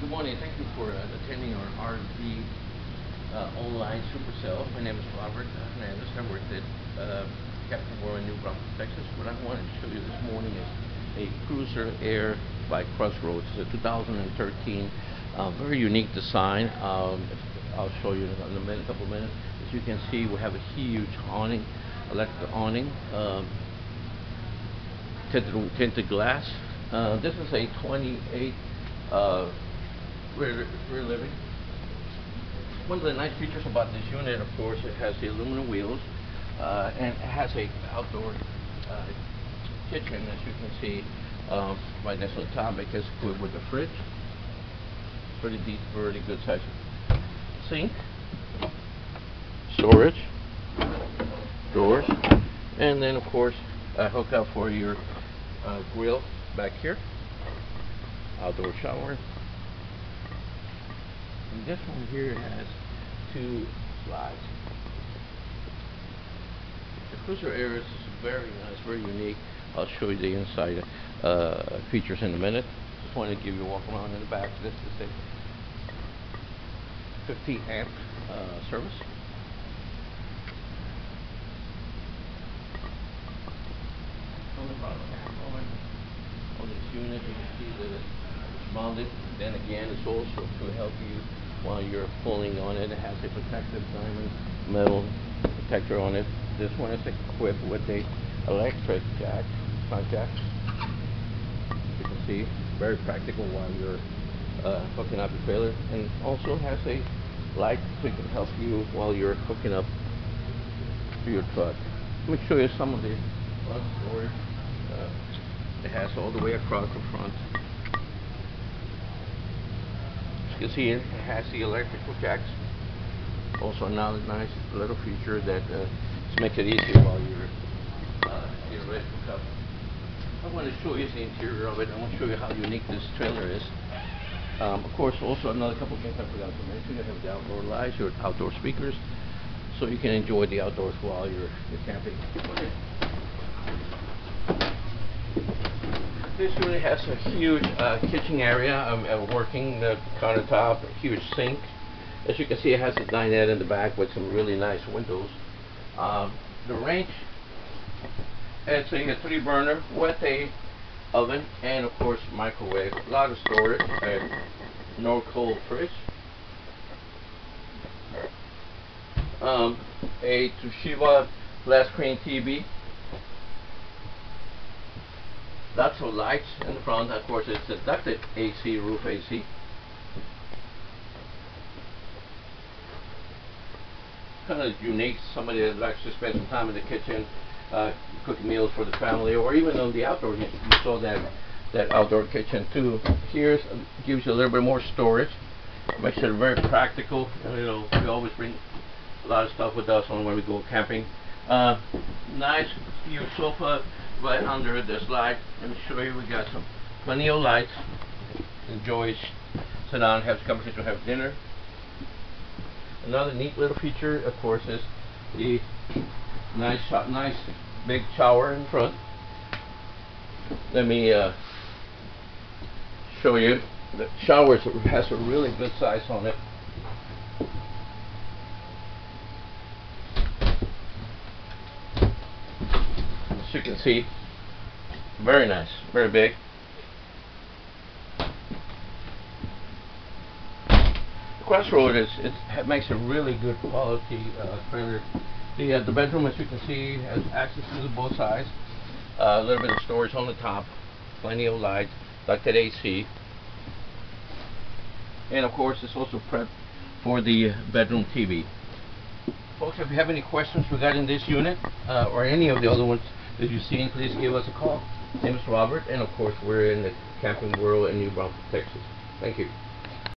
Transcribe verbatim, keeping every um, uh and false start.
good morning. Thank you for uh, attending our R V uh, online super sale. My name is Robert Hernandez. I work at uh, Camping World in New Braunfels, Texas. What I wanted to show you this morning is a Cruiser Air by Crossroads. It's a two thousand thirteen, uh, very unique design. Um, I'll show you in a minute, couple of minutes. As you can see, we have a huge awning, electric awning, um, tinted, tinted glass. Uh, this is a twenty-eight. Uh, rear, rear living. One of the nice features about this unit, of course, it has the aluminum wheels uh, and it has a outdoor uh, kitchen, as you can see um, right next to the top. It is equipped with a fridge, pretty deep, pretty good size sink, storage, doors, and then of course a hookup for your uh, grill back here. Outdoor shower. And this one here has two slides. The Cruiser Air is very nice, very unique. I'll show you the inside uh, features in a minute. Just wanted to give you a walk around in the back. This is a fifty amp uh, service. On this unit, you can see that it's mounted. Then again, it's also to help you while you're pulling on it. It has a protective diamond metal protector on it. This one is equipped with a electric jack, front jack. You can see, very practical while you're uh, hooking up your trailer, and also has a light so it can help you while you're hooking up your truck. Let me show you some of the plug storage. Uh, it has all the way across the front. You can see it has the electrical jacks. Also another nice little feature that uh, makes it easier while you're uh, getting ready to cover. I want to show you the interior of it. I want to show you how unique this trailer is. Um, of course, also another couple of things I forgot to mention. You have the outdoor lights, your outdoor speakers, so you can enjoy the outdoors while you're, you're camping. This unit has a huge uh, kitchen area, a, a working uh, countertop, a huge sink. As you can see, it has a dinette in the back with some really nice windows. Um, the range, it's a, a three burner with a oven and of course microwave. A lot of storage, a no cold fridge. Um, a Toshiba flat screen T V. Lots of lights in the front. Of course, it's a ducted A C, roof A C. Kind of unique. Somebody that likes to spend some time in the kitchen, uh, cook meals for the family, or even on the outdoor. You saw that that outdoor kitchen too. Here's uh, gives you a little bit more storage. Makes it very practical. You know, we always bring a lot of stuff with us on when we go camping. Uh, nice huge sofa. Right under this light, let me show you. We got some plenty of lights. Enjoy, sit down, have a conversation, have dinner. Another neat little feature, of course, is the nice, nice big shower in front. Let me uh, show you. The shower has a really good size on it. As you can see, very nice, very big. The Crossroads is it makes a really good quality uh, trailer. The uh, the bedroom, as you can see, has access to the both sides. Uh, a little bit of storage on the top, plenty of light, ducted A C, and of course it's also prepped for the bedroom T V. Folks, if you have any questions regarding this unit uh, or any of the other ones that you've seen, please give us a call. My name is Robert, and of course, we're in the Camping World in New Braunfels, Texas. Thank you.